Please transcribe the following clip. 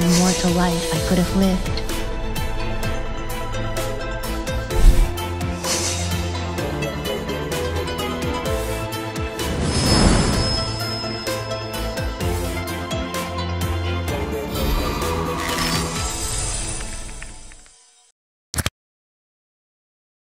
the more to life I could have lived.